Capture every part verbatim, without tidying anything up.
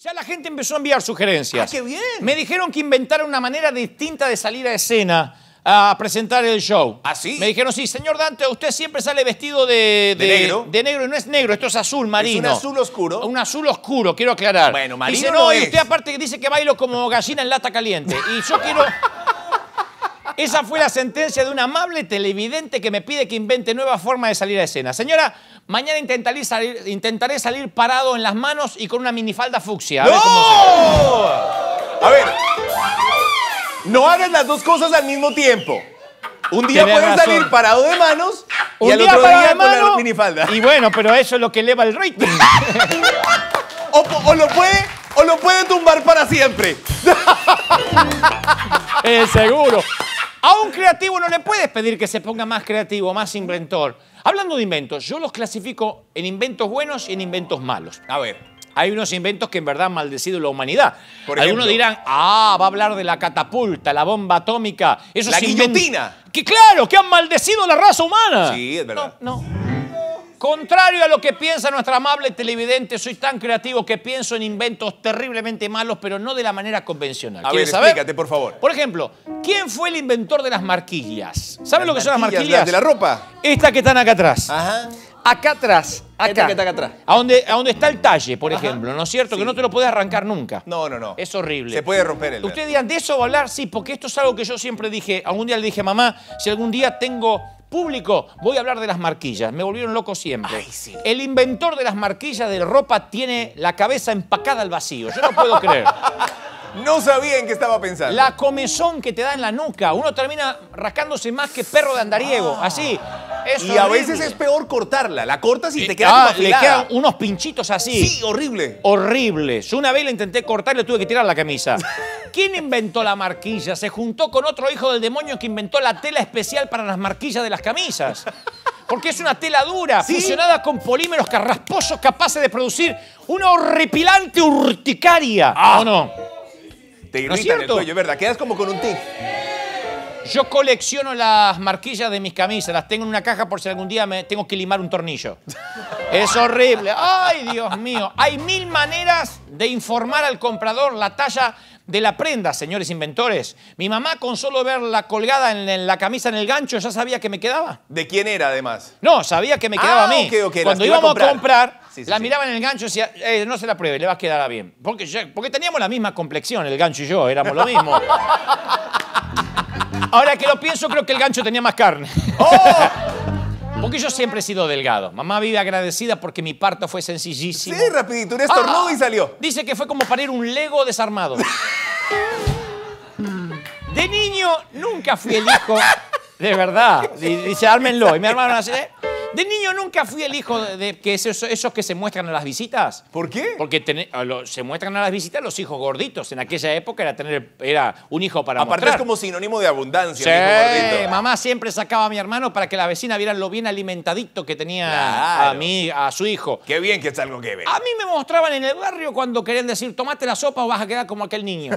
Ya la gente empezó a enviar sugerencias. ¡Ah, qué bien! Me dijeron que inventara una manera distinta de salir a escena a presentar el show. ¿Ah, sí? Me dijeron, sí, señor Dante, usted siempre sale vestido de... ¿De, de negro? De negro, y no es negro, esto es azul marino. ¿Es un azul oscuro? Un azul oscuro, quiero aclarar. Bueno, marino dice, no, no es. Y usted aparte dice que bailo como gallina en lata caliente. Y yo quiero... Esa fue la sentencia de un amable televidente que me pide que invente nueva forma de salir a escena. Señora, mañana intentaré salir, intentaré salir parado en las manos y con una minifalda fucsia. A ¡No! ver cómo se... A ver, no hagas las dos cosas al mismo tiempo. Un día Tenés puedes razón. salir parado de manos y un al día otro día de con mano, la minifalda. Y bueno, pero eso es lo que eleva el rating. o, o lo puede, o lo puede tumbar para siempre. eh, seguro. A un creativo no le puedes pedir que se ponga más creativo, más inventor. Hablando de inventos, yo los clasifico en inventos buenos y en inventos malos. A ver. Hay unos inventos que en verdad han maldecido la humanidad. Por ejemplo, algunos dirán, ah, va a hablar de la catapulta, la bomba atómica. Eso la guillotina. Que claro, que han maldecido la raza humana. Sí, es verdad. No, no. Contrario a lo que piensa nuestra amable televidente, soy tan creativo que pienso en inventos terriblemente malos, pero no de la manera convencional. A ver, saber? explícate, por favor. Por ejemplo, ¿quién fue el inventor de las marquillas? ¿Saben lo que son las marquillas? Las de la ropa. Estas que están acá atrás. Ajá. Acá atrás. Acá. Esta que está acá atrás. A donde, a donde está el talle, por Ajá. ejemplo, ¿no es cierto? Sí. Que no te lo puedes arrancar nunca. No, no, no. Es horrible. Se puede romper el... Ustedes dirán, ¿de eso va a hablar? Sí, porque esto es algo que yo siempre dije. Algún día le dije, mamá, si algún día tengo... público, voy a hablar de las marquillas. Me volvieron loco siempre. Ay, sí. El inventor de las marquillas de ropa tiene la cabeza empacada al vacío. Yo no puedo creer. No sabía en qué estaba pensando. La comezón que te da en la nuca. Uno termina rascándose más que perro de andariego. Ah. Así. Es y horrible. A veces es peor cortarla. La cortas y, y te queda ah, como afilada. Le quedan unos pinchitos así. Sí, horrible. Horrible. Yo una vez la intenté cortar y le tuve que tirar la camisa. ¿Quién inventó la marquilla? Se juntó con otro hijo del demonio que inventó la tela especial para las marquillas de las camisas. Porque es una tela dura, ¿sí? Fusionada con polímeros carrasposos capaces de producir una horripilante urticaria. Ah. ¿O no? Te irritan, ¿no es cierto?, el cuello, ¿verdad? Quedas como con un tic. Yo colecciono las marquillas de mis camisas. Las tengo en una caja por si algún día me tengo que limar un tornillo. Es horrible. Ay, Dios mío. Hay mil maneras de informar al comprador la talla de la prenda, señores inventores. Mi mamá, con solo verla colgada en la camisa en el gancho, ya sabía que me quedaba. ¿De quién era, además? No, sabía que me quedaba ah, a mí. Okay, okay. Cuando íbamos a comprar, a comprar sí, sí, la sí. miraba en el gancho y decía, eh, no se la pruebe, le vas a quedar bien. Porque, yo, porque teníamos la misma complexión, el gancho y yo, éramos lo mismo. Ahora que lo pienso, creo que el gancho tenía más carne. ¡Oh! Porque yo siempre he sido delgado. Mamá vive agradecida porque mi parto fue sencillísimo. Sí, rapidito, un estornudo ah, y salió. Dice que fue como parir un Lego desarmado. De niño nunca fui el hijo... De verdad. Dice, ármenlo. Y mi hermano así... ¿eh? De niño nunca fui el hijo de, de que esos, esos que se muestran a las visitas. ¿Por qué? Porque ten, lo, se muestran a las visitas los hijos gorditos. En aquella época era tener era un hijo para Aparte mostrar. Aparte es como sinónimo de abundancia. Sí, el hijo gordito. Mamá siempre sacaba a mi hermano para que la vecina viera lo bien alimentadito que tenía claro. a mí, a su hijo. Qué bien que es algo que ve. A mí me mostraban en el barrio cuando querían decir, tomate la sopa o vas a quedar como aquel niño.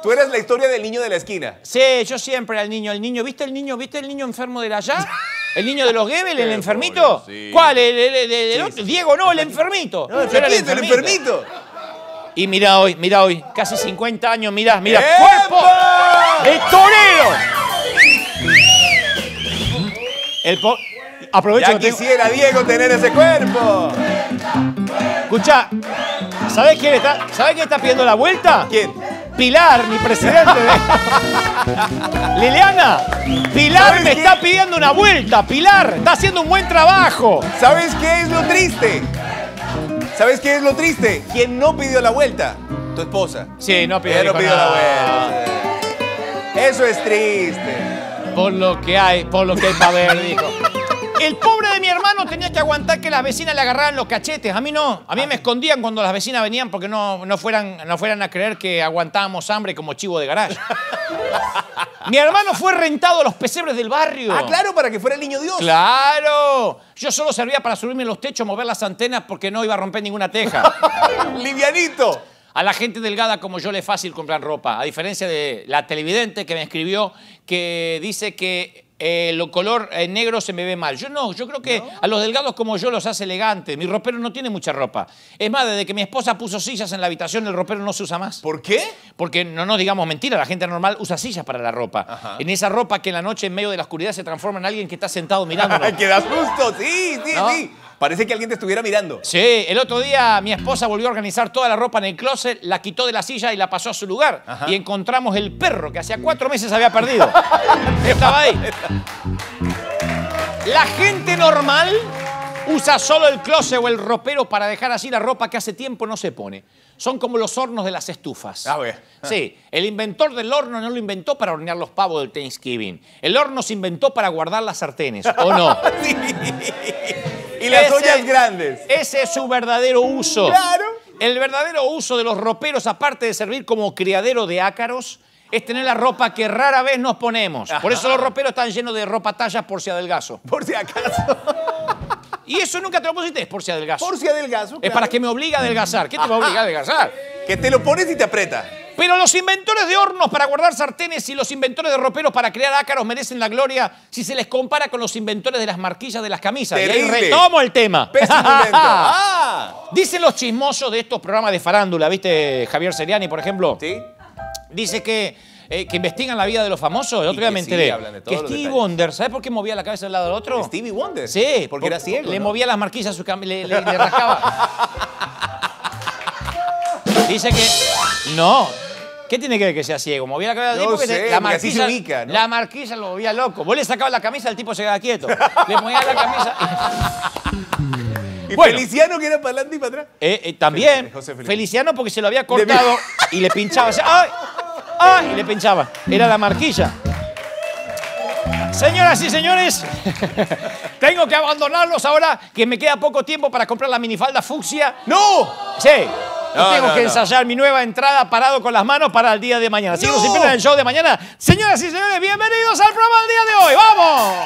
Tú eres la historia del niño de la esquina. Sí, yo siempre era el niño. El niño, ¿viste el niño? ¿Viste el niño enfermo de allá? ¿El niño de los Gebel, el enfermito? Sí. ¿Cuál? ¿El, el, el, el sí, otro? Sí, sí. Diego, no, el enfermito. No, yo era el enfermito. el enfermito. Y mira hoy, mira hoy, casi cincuenta años, mirá, mirá. ¡Cuerpo! ¡El torero! El po... Aprovecho ya que quisiera, tengo... Diego, tener ese cuerpo. Escuchá, ¿sabés quién está, ¿sabés quién está pidiendo la vuelta? ¿Quién? Pilar, mi presidente. De... Liliana, Pilar me qué? está pidiendo una vuelta. Pilar está haciendo un buen trabajo. ¿Sabes qué es lo triste? ¿Sabes qué es lo triste? ¿Quién no pidió la vuelta? Tu esposa. Sí, no pidió, no pidió la vuelta. Eso es triste. Por lo que hay, por lo que hay para ver, dijo. El pobre de mi hermano tenía que aguantar que las vecinas le agarraran los cachetes. A mí no. A mí me escondían cuando las vecinas venían porque no, no, fueran, no fueran a creer que aguantábamos hambre como chivo de garaje. Mi hermano fue rentado a los pesebres del barrio. Ah, claro, para que fuera el niño Dios. ¡Claro! Yo solo servía para subirme a los techos, mover las antenas porque no iba a romper ninguna teja. ¡Livianito! A la gente delgada como yo le es fácil comprar ropa. A diferencia de la televidente que me escribió que dice que el eh, color eh, negro se me ve mal. Yo no, yo creo que ¿no? a los delgados como yo los hace elegante. Mi ropero no tiene mucha ropa. Es más, desde que mi esposa puso sillas en la habitación, el ropero no se usa más. ¿Por qué? Porque, no nos digamos mentira, la gente normal usa sillas para la ropa. Ajá. En esa ropa que en la noche, en medio de la oscuridad, se transforma en alguien que está sentado mirándonos. ¡Que da susto! Sí, sí, ¿no? sí. Parece que alguien te estuviera mirando. Sí, el otro día mi esposa volvió a organizar toda la ropa en el closet, la quitó de la silla y la pasó a su lugar. Ajá. Y encontramos el perro que hacía cuatro meses había perdido. Estaba ahí. La gente normal usa solo el closet o el ropero para dejar así la ropa que hace tiempo no se pone. Son como los hornos de las estufas. A ver. Sí, el inventor del horno no lo inventó para hornear los pavos del Thanksgiving. El horno se inventó para guardar las sartenes, ¿o no? Sí. Y las ollas grandes. Ese es su verdadero uso. Claro. El verdadero uso de los roperos, aparte de servir como criadero de ácaros, es tener la ropa que rara vez nos ponemos. Ajá. Por eso los roperos están llenos de ropa tallas por si adelgazo. Por si acaso. Y eso nunca te lo pusiste, es por si adelgazo. Por si adelgazo, claro. Es para que me obligue a adelgazar. ¿Qué te va a obligar a adelgazar? Que te lo pones y te aprieta. Pero los inventores de hornos para guardar sartenes y los inventores de roperos para crear ácaros merecen la gloria si se les compara con los inventores de las marquillas de las camisas. Terrible. Y ahí retomo el tema. Pésimo invento. Ah. Dicen los chismosos de estos programas de farándula, ¿viste? Javier Ceriani, por ejemplo. Sí. Dice que, eh, que investigan la vida de los famosos. El otro día me enteré. Sí, que Stevie Wonder, ¿sabes por qué movía la cabeza del lado del otro? Stevie Wonder. Sí. Porque, porque era ciego. Le ¿no? movía las marquillas a su cam... le, le, le rascaba. Dice que... No. ¿Qué tiene que ver que sea ciego? Movía la cabeza no porque sé, la marquilla, así se ubica, ¿no? La marquilla lo movía loco. Vos le sacabas la camisa, el tipo se quedaba quieto. Le movía la camisa... Y bueno, Feliciano que era para adelante y para atrás. Eh, eh, también. José Feliciano. Feliciano porque se lo había cortado y le pinchaba. ¡Ay! ¡Ay! Y le pinchaba. Era la marquilla. Señoras y señores, tengo que abandonarlos ahora que me queda poco tiempo para comprar la minifalda fucsia. ¡No! Sí. No, tengo no, que ensayar no. mi nueva entrada parado con las manos para el día de mañana. No. Si no se pierden el show de mañana. Señoras y señores, bienvenidos al programa del día de hoy. ¡Vamos!